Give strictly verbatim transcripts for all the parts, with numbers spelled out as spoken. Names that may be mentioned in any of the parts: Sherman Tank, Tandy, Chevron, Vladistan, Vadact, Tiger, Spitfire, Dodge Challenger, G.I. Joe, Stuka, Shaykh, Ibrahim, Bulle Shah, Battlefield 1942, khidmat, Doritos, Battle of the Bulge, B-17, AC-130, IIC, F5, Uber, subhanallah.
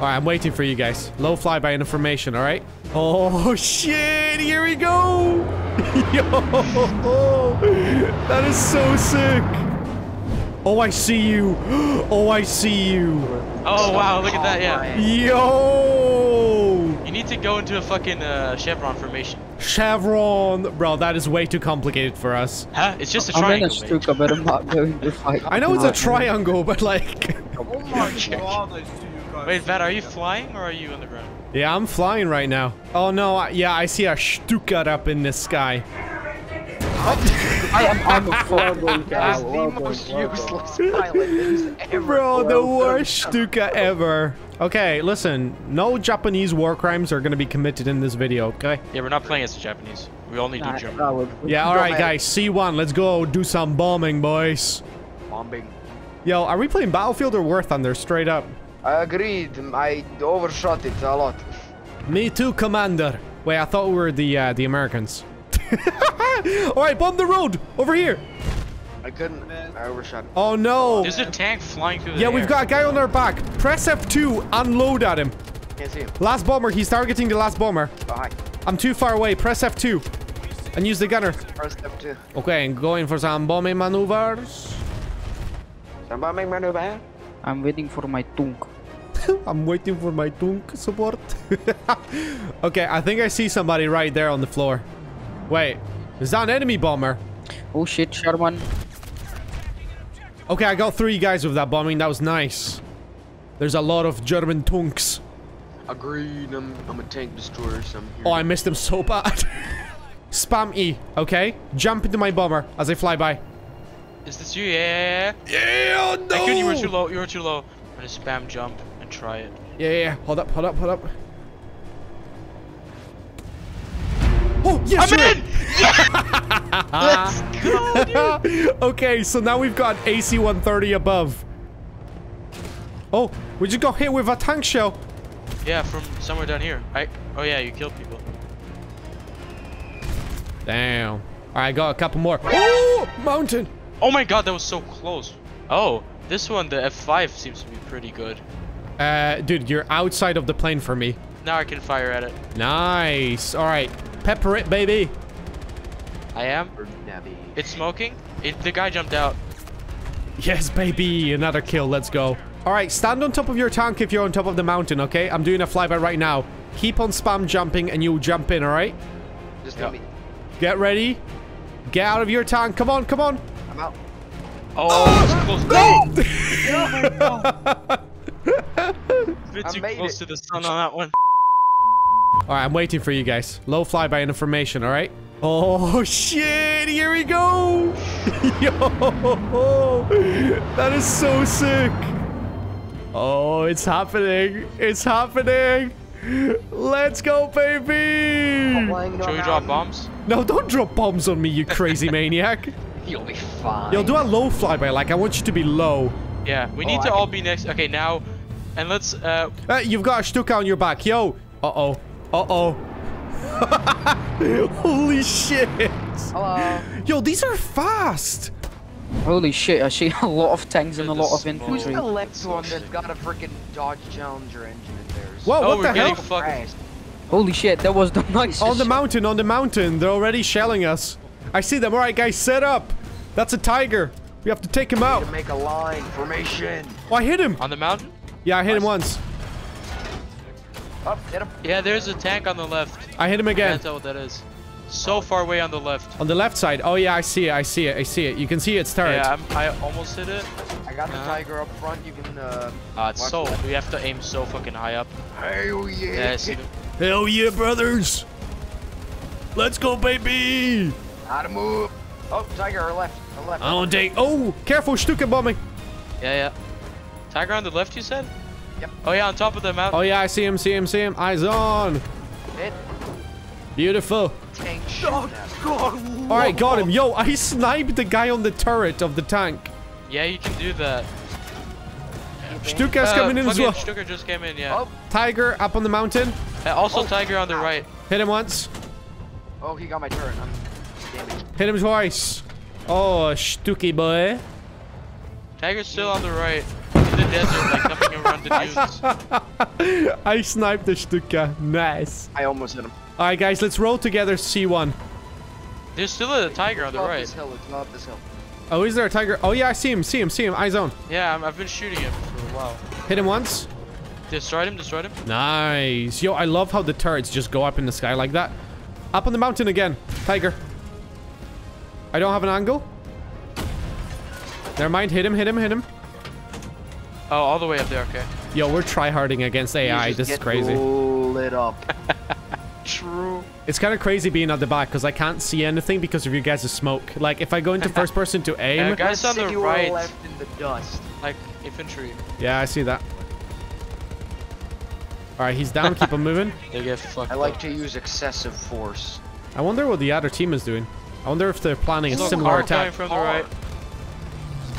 Alright, I'm waiting for you guys. Low flyby in formation, alright? Oh, shit! Here we go! Yo! That is so sick! Oh, I see you! Oh, I see you! Oh, wow, look at that, yeah. Yo! You need to go into a fucking uh, Chevron formation. Chevron! Bro, that is way too complicated for us. Huh? It's just a triangle, I'm in a Stuka, but I'm not going to fight. I know it's a triangle, but like... Oh my god, wait, Vad, are you flying or are you on the ground? Yeah, I'm flying right now. Oh no, I, yeah, I see a Stuka up in the sky. I am I'm a horrible guy. That's the most useless pilot ever. Bro, the worst Stuka ever. Okay, listen, no Japanese war crimes are gonna be committed in this video, okay? Yeah, we're not playing as the Japanese. We only do German. Yeah, alright guys, C one, let's go do some bombing, boys. Bombing. Yo, are we playing Battlefield or War Thunder? Straight up. I agreed. I overshot it a lot. Me too, Commander. Wait, I thought we were the uh, the Americans. All right, bomb the road over here. I couldn't. I overshot it. Oh no! There's a tank flying through the Yeah, air. We've got a guy on our back. Press F two. Unload at him. Can't see him. Last bomber. He's targeting the last bomber. Behind. I'm too far away. Press F two. And use the gunner. Press F two. Okay, I'm going for some bombing maneuvers. Some bombing maneuver. I'm waiting for my tongue. I'm waiting for my tongue support. Okay, I think I see somebody right there on the floor. Wait, is that an enemy bomber? Oh shit, Sherman. Okay, I got three guys with that bombing. That was nice. There's a lot of German tunks. Agreed. I'm, I'm a tank destroyer. So I'm here. Oh, I missed him so bad. Spam E. Okay, jump into my bomber as I fly by. Is this you? Yeah. Yeah, no. I couldn't, you were too low. You were too low. I'm gonna spam jump and try it. Yeah, yeah. Hold up, hold up, hold up. Oh, yes, I'm in. Yeah. Let's go, dude. Okay, so now we've got A C one thirty above. Oh, we just got hit with a tank shell. Yeah, from somewhere down here. I. Oh yeah, you killed people. Damn. All right, I got a couple more. Oh, mountain. Oh my god, that was so close. Oh, this one, the F five seems to be pretty good. Uh, dude, you're outside of the plane for me. Now I can fire at it. Nice. All right. Pepper it, baby. I am. It's smoking. It, the guy jumped out. Yes, baby. Another kill. Let's go. All right. Stand on top of your tank if you're on top of the mountain, okay? I'm doing a flyby right now. Keep on spam jumping and you'll jump in, all right? Just yep. me. Get ready. Get out of your tank. Come on, come on. Out. Oh, oh it's close. No! No! It's too close it. to the sun on that one. Alright, I'm waiting for you guys. Low flyby in formation, alright? Oh, shit! Here we go! Yo! That is so sick! Oh, it's happening! It's happening! Let's go, baby! Should we drop bombs? No, don't drop bombs on me, you crazy maniac! You'll be fine. Yo, do a low flyby. Like, I want you to be low. Yeah, we need oh, to I all can... be next. Okay, now. And let's. Uh... Uh, you've got a Stuka on your back. Yo. Uh oh. Uh oh. Holy shit. Hello. Yo, these are fast. Holy shit. I see a lot of tanks and a lot of infantry. Who's the left one that's got a freaking Dodge Challenger engine in there? Whoa, oh, what the hell? Fucking... Holy shit. That was the nice. On the mountain, on the mountain. They're already shelling us. I see them. All right, guys, set up. That's a Tiger. We have to take him out. Make a line formation. Oh, I hit him. On the mountain? Yeah, I hit nice. him once. Up, hit him. Yeah, there's a tank on the left. I hit him again. I can't tell what that is. So far away on the left. On the left side. Oh, yeah, I see it. I see it. I see it. You can see its turret. Yeah, I'm, I almost hit it. I got the uh, Tiger up front. You can... Uh, uh, it's so... It. We have to aim so fucking high up. Hell yeah. Yeah, I see them. Hell yeah, brothers. Let's go, baby. How to move. Oh, Tiger, or left. Or left. I don't take. Oh, careful, Stuka bombing. Yeah, yeah. Tiger on the left, you said? Yep. Oh, yeah, on top of the mountain. Oh, yeah, I see him, see him, see him. Eyes on. Hit. Beautiful. Tank shot. Oh, all right, got him. Yo, I sniped the guy on the turret of the tank. Yeah, you can do that. Stuka's uh, coming in as well. Stuka just came in, yeah. Oh. Tiger up on the mountain. Uh, also, oh. Tiger on the right. Hit him once. Oh, he got my turret. I'm Hit him twice. Oh, Stuky boy. Tiger's still on the right. the desert, like nothing around the dunes. I sniped the Stuka. Nice. I almost hit him. Alright, guys, let's roll together C one. There's still a Tiger on the right. It's not this hill, it's not this hill. Oh, is there a Tiger? Oh, yeah, I see him, see him, see him. Eye zone. Yeah, I'm, I've been shooting him for a while. Hit him once. Destroyed him, destroyed him. Nice. Yo, I love how the turrets just go up in the sky like that. Up on the mountain again. Tiger. I don't have an angle. Never mind. Hit him, hit him, hit him. Oh, all the way up there. Okay. Yo, we're tryharding against A I. This is crazy. Lit up. True. It's kind of crazy being at the back because I can't see anything because of your guys' smoke. Like, if I go into first person to aim... Uh, guys on the right. Left in the dust. Like, infantry. Yeah, I see that. Alright, he's down. Keep him moving. They get fucked I like up. to use excessive force. I wonder what the other team is doing. I wonder if they're planning There's a similar attack. From the right.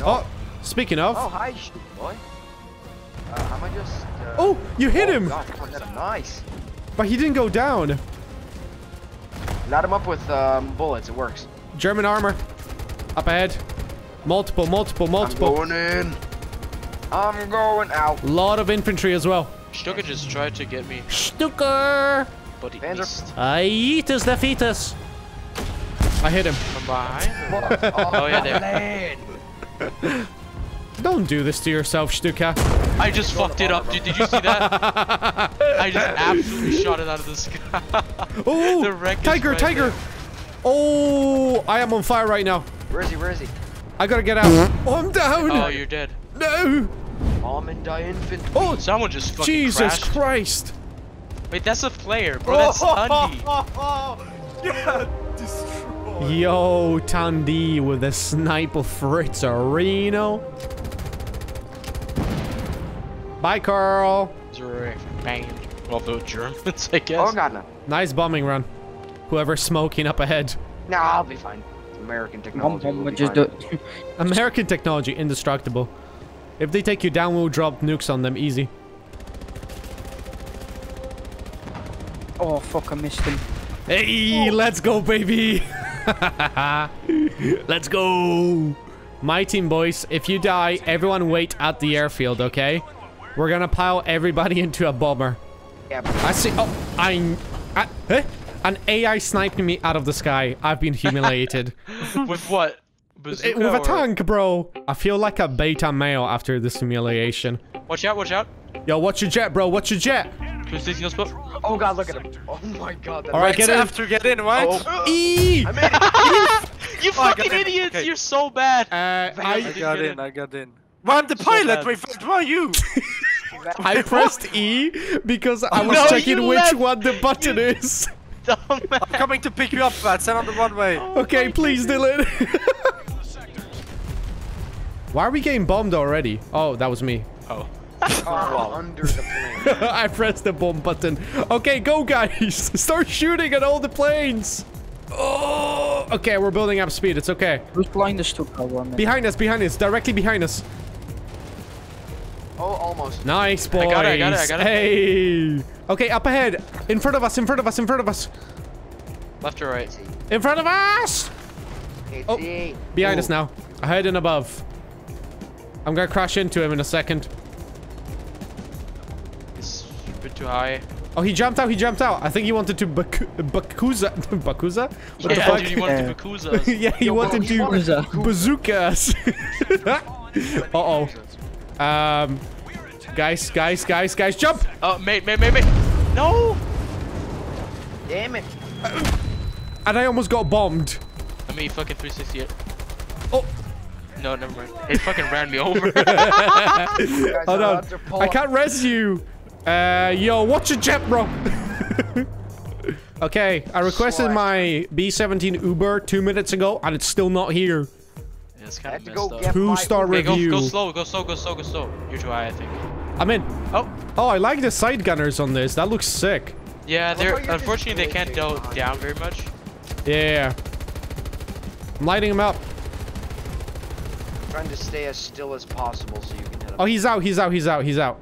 Oh, speaking of. Oh, hi, boy. Uh, am I just, uh, oh, you hit oh, him. God, nice. But he didn't go down. Light him up with um, bullets. It works. German armor. Up ahead. Multiple, multiple, multiple. I'm going in. I'm going out. Lot of infantry as well. Stuka just tried to get me. Stuka! But he missed. I eat us the fetus. I hit him. From behind? Oh, yeah, there. Don't do this to yourself, Stuka. I just fucked it up, dude. Did you see that? I just absolutely shot it out of the sky. Oh, Tiger, right Tiger. There. Oh, I am on fire right now. Where is he? Where is he? I gotta get out. Oh, I'm down. Oh, you're dead. No. Oh, someone just fucking Jesus crashed. Christ! Wait, that's a player, bro. That's Tandy. Oh, oh, oh, yeah, destroyed. Yo, Tandy with a sniper fritzerino. Bye, Carl. Although Germans, I guess. Oh God, no. Nice bombing run. Whoever's smoking up ahead. Nah, I'll be fine. It's American technology. Bomb, bomb, just do American technology, indestructible. If they take you down, we'll drop nukes on them, easy. Oh, fuck, I missed him. Hey, oh. Let's go, baby! Let's go! My team, boys, if you die, everyone wait at the airfield, okay? We're gonna pile everybody into a bomber. Yeah, I see- oh, I- I huh? An A I sniped me out of the sky. I've been humiliated. With what? It, with a tank, bro. I feel like a beta male after this humiliation. Watch out, watch out. Yo, watch your jet, bro. Watch your jet. Oh, God, look at him. Oh, my God. All right, get in. After, get in, right? Oh. E I made it. you you oh, fucking idiots. Okay. You're so bad. Uh, I, I got in. in, I got in. Run the so pilot. Wait, where are you? I pressed E because I was no, checking which left. one the button you is. I'm coming to pick you up, Pat. Send on the runway. Oh, okay, please, Dylan. Why are we getting bombed already? Oh, that was me. Oh. Oh, under the plane. I pressed the bomb button. Okay, go, guys. Start shooting at all the planes. Oh. Okay, we're building up speed. It's okay. Who's flying the Stuka one? Behind us, behind us. Directly behind us. Oh, almost. Nice, boys. I got it, I got it, I got it. Hey. Okay, up ahead. In front of us, in front of us, in front of us. Left or right? In front of us. Oh, behind Ooh. us now. Ahead and above. I'm gonna crash into him in a second. It's a bit too high. Oh, he jumped out, he jumped out. I think he wanted to baku bakuza. Bakuza? What yeah, the fuck? Dude, he wanted to bakuza. Yeah, he Yo, wanted he to wanted bazookas. Uh-oh. Um, guys, guys, guys, guys, jump! Oh, uh, mate, mate, mate, mate. No! Damn it. Uh, and I almost got bombed. I mean, fucking three sixty it. Oh. No, never mind. It fucking ran me over. Hold on. I can't res you. Uh, yo, watch your jet, bro. Okay, I requested Swipe. my B seventeen Uber two minutes ago, and it's still not here. Yeah, it's kind of messed up. Two-star okay, review. Go, go slow, go slow, go slow, go slow. You're too high, I think. I'm in. Oh. Oh, I like the side gunners on this. That looks sick. Yeah, they're unfortunately they can't go down very much. Yeah. I'm lighting them up. Trying to stay as still as possible so you can hit him. Oh, he's out, he's out, he's out, he's out.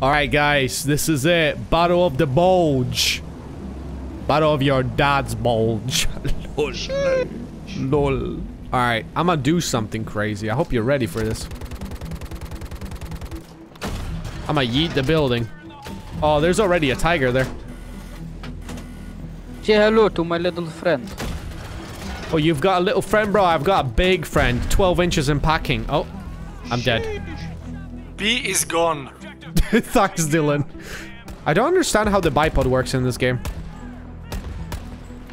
Alright, guys, this is it. Battle of the Bulge. Battle of your dad's bulge. Lol. Lol. Alright, I'm gonna do something crazy. I hope you're ready for this. I'm gonna yeet the building. Oh, there's already a tiger there. Say hello to my little friend. Oh, you've got a little friend, bro. I've got a big friend. twelve inches in packing. Oh, I'm dead. B is gone. Thanks, Dylan. I don't understand how the bipod works in this game.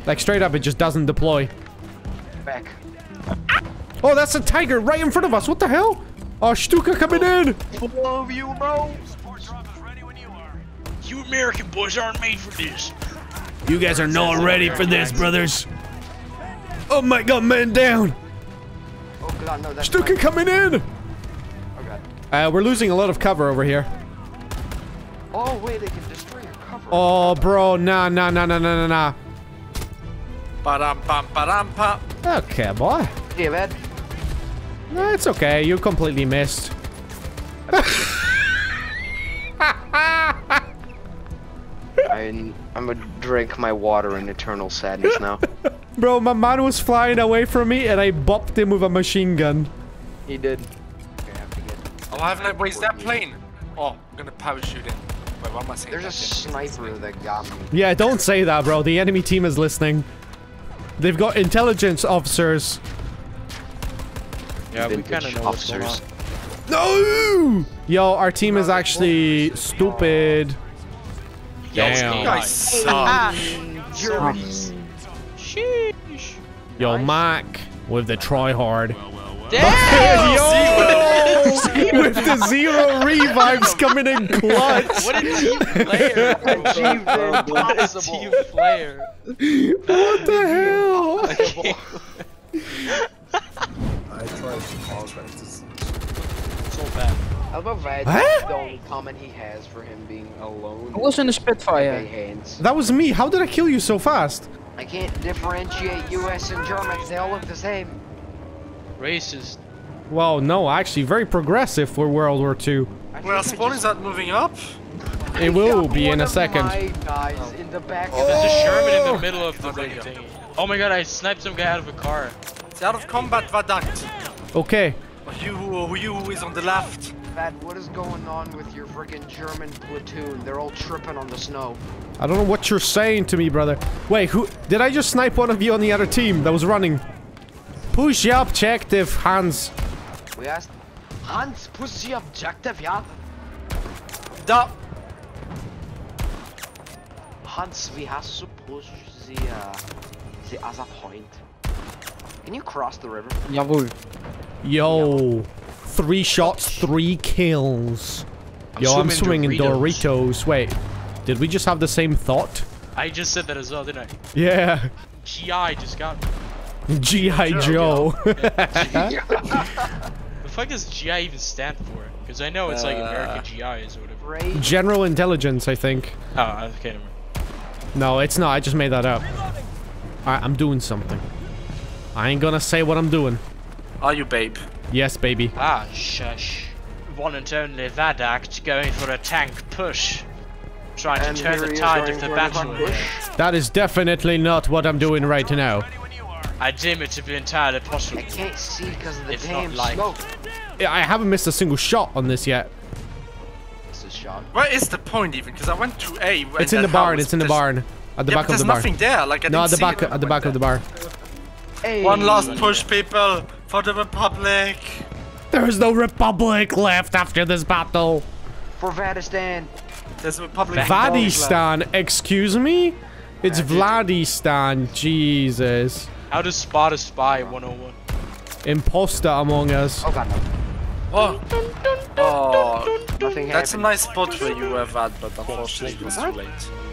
Like, straight up, it just doesn't deploy. Back. Oh, that's a tiger right in front of us. What the hell? Oh, Stuka coming in. Love you, bro. You American boys aren't made for this. You guys are not ready for this, brothers. Oh my god, man down. Oh god, no, that's Stuka coming in. Oh god. Uh, we're losing a lot of cover over here. Oh, wait, they can destroy your cover. Oh, bro, nah, nah, nah, nah, nah, nah. Ba-dum, bum, ba-dum, pop. Okay, boy. Yeah, man. No, it's okay. You completely missed. I'm, I'm gonna drink my water in eternal sadness now. Bro, my man was flying away from me and I bopped him with a machine gun. He did. Oh, I have no ways that plane. Oh, I'm gonna parachute in. Wait, what am I saying? There's a sniper that got me. Yeah, don't say that, bro. The enemy team is listening. They've got intelligence officers. Yeah, we kind of know what's going on. No! Yo, our team is actually stupid. Damn. Guys suck. Yo, Mac with the tryhard. Damn! Yo! With the zero revives coming in clutch. What a team player! What a team player! What the hell? I tried to pause right. It's so bad. How about Vadact, the only comment he has for him being alone? I was in a Spitfire. That was me. How did I kill you so fast? I can't differentiate U S and Germans. They all look the same. Racist. Well, no, actually, very progressive for World War Two. Well, spawn is not moving up. It will be in a second. Guys in the back. Oh, there's a Sherman in the middle of the thing. Oh my god, I sniped some guy out of a car. It's out of combat, Vadact. Okay. You, you is on the left. Vad, what is going on with your freaking German platoon? They're all tripping on the snow. I don't know what you're saying to me, brother. Wait, who did I just snipe one of you on the other team that was running? Push the objective, Hans. We asked Hans, push the objective, yeah? Da. Hans, we have to push the, uh, the other point. Can you cross the river? Jawohl. Yo, three shots, three kills. I'm Yo, I'm swinging Doritos. Doritos. Wait, did we just have the same thought? I just said that as well, didn't I? Yeah. G I just got me. G I Joe. The fuck does G I even stand for? Because I know it's uh, like American G Is or whatever. General Intelligence, I think. Oh, okay. No, it's not. I just made that up. Alright, I'm doing something. I ain't gonna say what I'm doing. Are you, babe? Yes, baby. Ah, shush. One and only Vadact going for a tank push. Trying and to turn the tide of the battle. That is definitely not what I'm doing right now. I deem it to be entirely possible. I can't see because of the damn smoke. I haven't missed a single shot on this yet. This is shot. Where is the point even? Because I went to A. It's in the barn. It's in the barn. At the yeah, back of the barn. There's nothing there. Like I no, at the back. At the back of the barn. Hey. One last push, people, for the Republic. There is no Republic left after this battle. For Vladistan. There's a Republic. Vladistan, excuse me? It's Vladistan, Jesus. How to spot a spy one oh one. Imposter among us. Oh, God, no. Oh. Oh. Nothing happened. That's a nice spot where you were, Vad, but unfortunately it was too late.